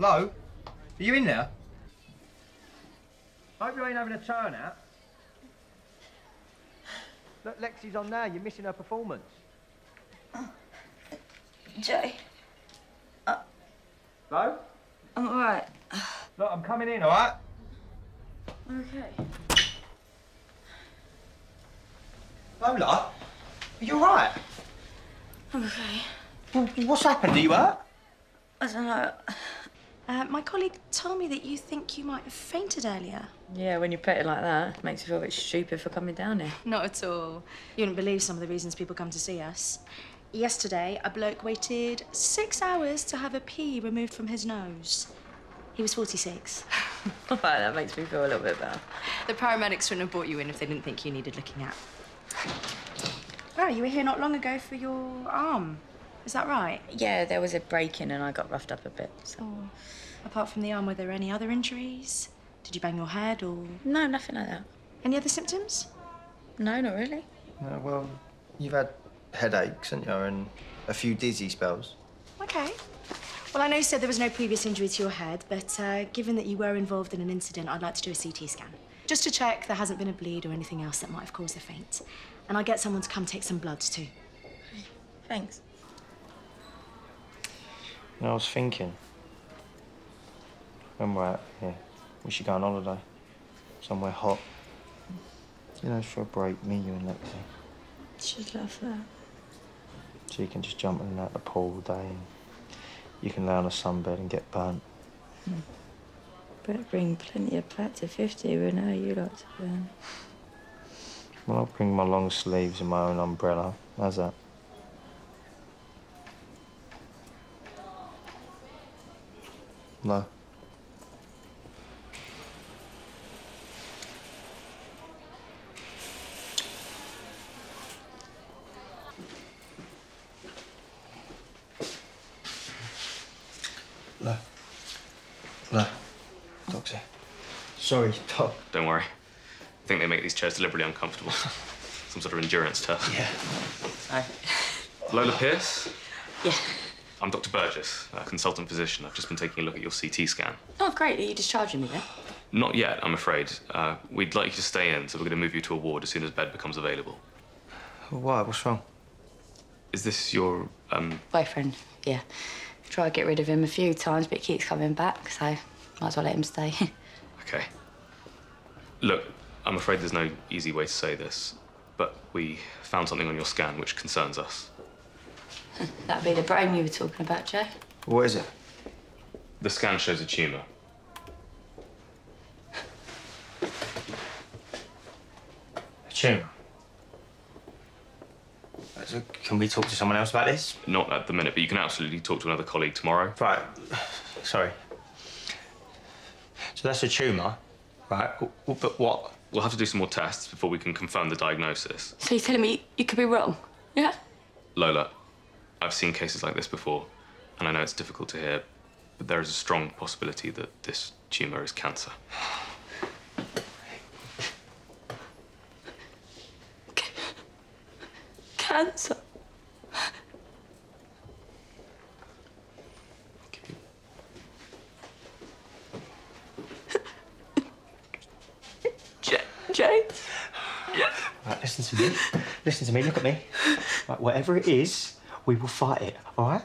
Lo, are you in there? I hope you ain't having a turnout. Look, Lexi's on now. You're missing her performance. Jay. Lo? I'm all right. Look, I'm coming in, all right? Okay. Lola, are you all right? I'm okay. Well, what's happened? Are you hurt? I don't know. My colleague told me that you think you might have fainted earlier. Yeah, when you put it like that, it makes you feel a bit stupid for coming down here. Not at all. You wouldn't believe some of the reasons people come to see us. Yesterday, a bloke waited 6 hours to have a pea removed from his nose. He was 46. All right, that makes me feel a little bit better. The paramedics wouldn't have brought you in if they didn't think you needed looking at. Oh, you were here not long ago for your arm. Is that right? Yeah, there was a break-in and I got roughed up a bit, so... Oh. Apart from the arm, were there any other injuries? Did you bang your head or...? No, nothing like that. Any other symptoms? No, not really. No, well, you've had headaches, haven't you, and a few dizzy spells. OK. Well, I know you said there was no previous injury to your head, but given that you were involved in an incident, I'd like to do a CT scan. Just to check there hasn't been a bleed or anything else that might have caused a faint. And I'll get someone to come take some bloods, too. Thanks. You know, I was thinking, when we're out here, we should go on holiday, somewhere hot. You know, for a break, me, you and Lexi. She'd love that. So you can just jump in and out of the pool all day, and you can lay on a sunbed and get burnt. Mm. Better bring plenty of Plat to 50, we know you like to burn. Well, I'll bring my long sleeves and my own umbrella. How's that? No. No. No. Doctor. Sorry, Doc. Don't worry. I think they make these chairs deliberately uncomfortable. Some sort of endurance turf. Yeah. Hi. Lola Pearce? Yeah. I'm Dr. Burgess, a consultant physician. I've just been taking a look at your CT scan. Oh, great. Are you discharging me then? Not yet, I'm afraid. We'd like you to stay in, so we're going to move you to a ward as soon as bed becomes available. Why? What's wrong? Is this your, boyfriend, yeah. Try to get rid of him a few times, but he keeps coming back, so might as well let him stay. OK. Look, I'm afraid there's no easy way to say this, but we found something on your scan which concerns us. That'd be the brain you were talking about, Jay. What is it? The scan shows a tumour. A tumour? Can we talk to someone else about this? Not at the minute, but you can absolutely talk to another colleague tomorrow. Right. Sorry. So that's a tumour, right? But what? We'll have to do some more tests before we can confirm the diagnosis. So you're telling me you could be wrong, yeah? Lola. I've seen cases like this before, and I know it's difficult to hear, but there is a strong possibility that this tumour is cancer. Cancer? Jay? Yeah. Right, listen to me. Listen to me, look at me. Right, whatever it is, we will fight it, all right?